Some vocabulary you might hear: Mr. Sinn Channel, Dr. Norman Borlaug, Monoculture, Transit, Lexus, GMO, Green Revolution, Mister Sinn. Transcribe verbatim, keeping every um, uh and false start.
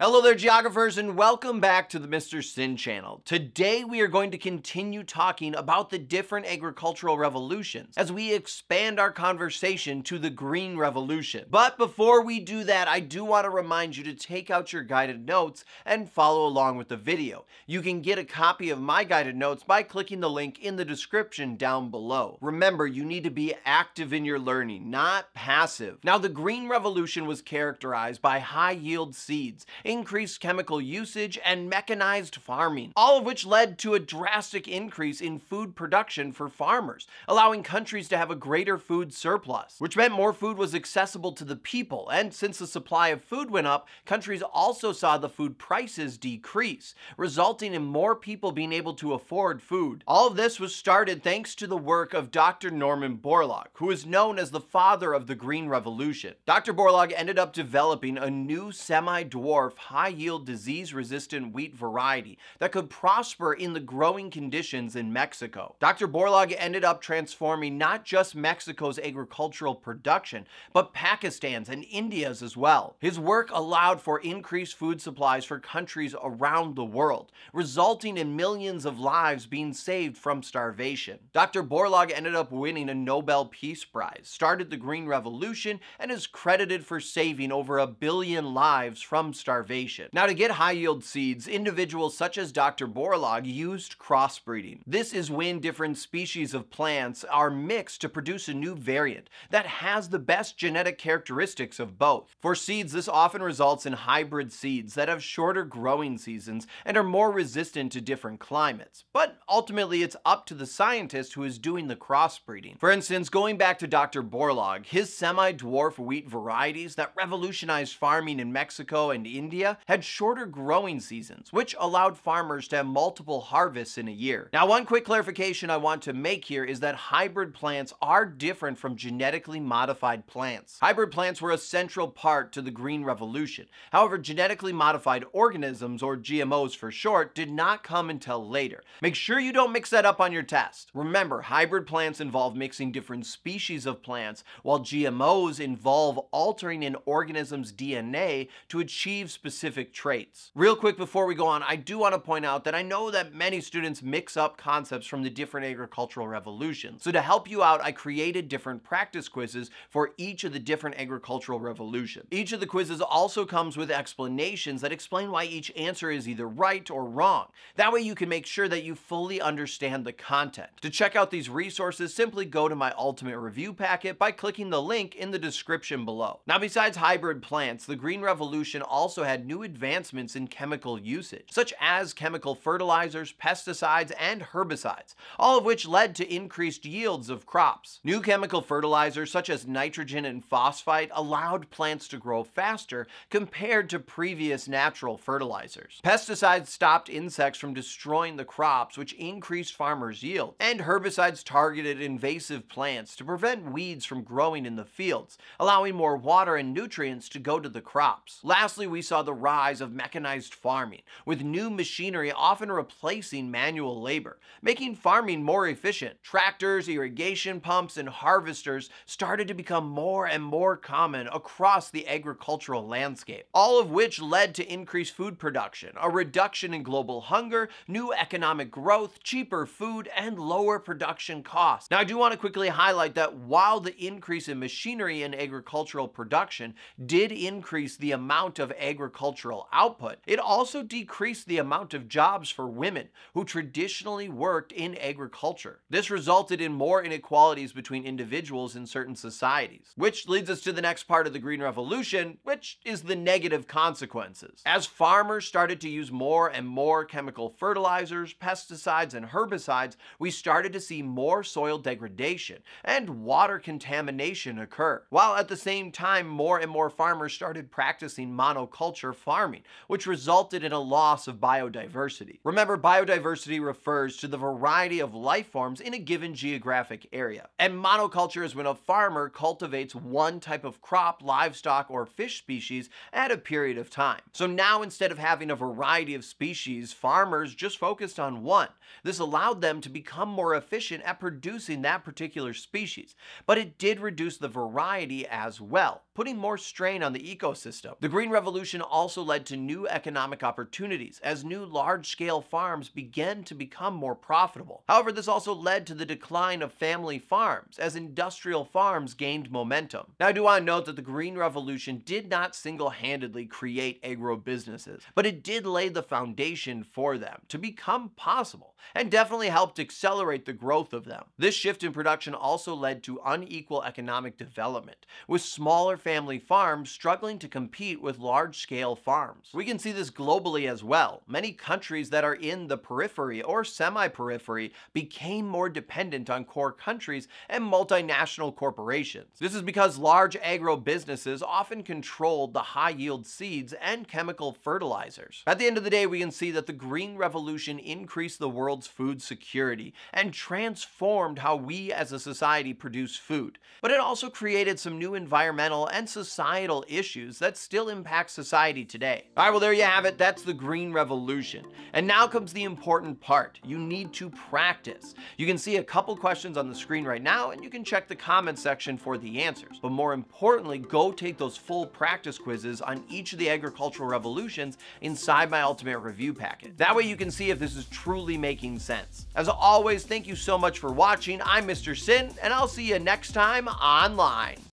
Hello there, geographers, and welcome back to the Mister Sinn Channel. Today we are going to continue talking about the different agricultural revolutions as we expand our conversation to the Green Revolution. But before we do that, I do want to remind you to take out your guided notes and follow along with the video. You can get a copy of my guided notes by clicking the link in the description down below. Remember, you need to be active in your learning, not passive. Now, the Green Revolution was characterized by high-yield seeds, increased chemical usage, and mechanized farming, all of which led to a drastic increase in food production for farmers, allowing countries to have a greater food surplus, which meant more food was accessible to the people. And since the supply of food went up, countries also saw the food prices decrease, resulting in more people being able to afford food. All of this was started thanks to the work of Doctor Norman Borlaug, who is known as the father of the Green Revolution. Doctor Borlaug ended up developing a new semi-dwarf, high-yield, disease-resistant wheat variety that could prosper in the growing conditions in Mexico. Doctor Borlaug ended up transforming not just Mexico's agricultural production, but Pakistan's and India's as well. His work allowed for increased food supplies for countries around the world, resulting in millions of lives being saved from starvation. Doctor Borlaug ended up winning a Nobel Peace Prize, started the Green Revolution, and is credited for saving over a billion lives from starvation. Now, to get high-yield seeds, individuals such as Doctor Borlaug used crossbreeding. This is when different species of plants are mixed to produce a new variant that has the best genetic characteristics of both. For seeds, this often results in hybrid seeds that have shorter growing seasons and are more resistant to different climates. But ultimately, it's up to the scientist who is doing the crossbreeding. For instance, going back to Doctor Borlaug, his semi-dwarf wheat varieties that revolutionized farming in Mexico and India had shorter growing seasons, which allowed farmers to have multiple harvests in a year. Now, one quick clarification I want to make here is that hybrid plants are different from genetically modified plants. Hybrid plants were a central part to the Green Revolution. However, genetically modified organisms, or G M Os for short, did not come until later. Make sure you don't mix that up on your test. Remember, hybrid plants involve mixing different species of plants, while G M Os involve altering an organism's D N A to achieve specific traits. Real quick before we go on, I do want to point out that I know that many students mix up concepts from the different agricultural revolutions. So to help you out, I created different practice quizzes for each of the different agricultural revolutions. Each of the quizzes also comes with explanations that explain why each answer is either right or wrong. That way you can make sure that you fully understand the content. To check out these resources, simply go to my ultimate review packet by clicking the link in the description below. Now, besides hybrid plants, the Green Revolution also had new advancements in chemical usage, such as chemical fertilizers, pesticides, and herbicides, all of which led to increased yields of crops. New chemical fertilizers, such as nitrogen and phosphate, allowed plants to grow faster compared to previous natural fertilizers. Pesticides stopped insects from destroying the crops, which increased farmers' yield, and herbicides targeted invasive plants to prevent weeds from growing in the fields, allowing more water and nutrients to go to the crops. Lastly, we saw the rise of mechanized farming, with new machinery often replacing manual labor, making farming more efficient. Tractors, irrigation pumps, and harvesters started to become more and more common across the agricultural landscape, all of which led to increased food production, a reduction in global hunger, new economic growth, cheaper food, and lower production costs. Now, I do want to quickly highlight that while the increase in machinery in agricultural production did increase the amount of agriculture agricultural output, it also decreased the amount of jobs for women who traditionally worked in agriculture. This resulted in more inequalities between individuals in certain societies, which leads us to the next part of the Green Revolution, which is the negative consequences. As farmers started to use more and more chemical fertilizers, pesticides, and herbicides, we started to see more soil degradation and water contamination occur, while at the same time more and more farmers started practicing monoculture farming, which resulted in a loss of biodiversity. Remember, biodiversity refers to the variety of life forms in a given geographic area. And monoculture is when a farmer cultivates one type of crop, livestock, or fish species at a period of time. So now, instead of having a variety of species, farmers just focused on one. This allowed them to become more efficient at producing that particular species. But it did reduce the variety as well, putting more strain on the ecosystem. The Green Revolution also led to new economic opportunities as new large-scale farms began to become more profitable. However, this also led to the decline of family farms as industrial farms gained momentum. Now, I do want to note that the Green Revolution did not single-handedly create agribusinesses, but it did lay the foundation for them to become possible and definitely helped accelerate the growth of them. This shift in production also led to unequal economic development, with smaller family farms struggling to compete with large-scale farms. We can see this globally as well. Many countries that are in the periphery or semi-periphery became more dependent on core countries and multinational corporations. This is because large agro-businesses often controlled the high-yield seeds and chemical fertilizers. At the end of the day, we can see that the Green Revolution increased the world's food security and transformed how we as a society produce food. But it also created some new environmental and societal issues that still impact society today. All right, well, there you have it. That's the Green Revolution. And now comes the important part. You need to practice. You can see a couple questions on the screen right now, and you can check the comment section for the answers. But more importantly, go take those full practice quizzes on each of the agricultural revolutions inside my Ultimate Review packet. That way you can see if this is truly making sense. As always, thank you so much for watching. I'm Mister Sinn, and I'll see you next time online.